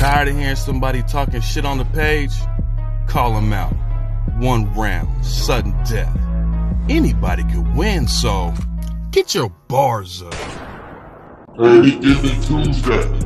Tired of hearing somebody talking shit on the page? Call them out. One round, sudden death. Anybody could win, so get your bars up. Early Giving Tuesday.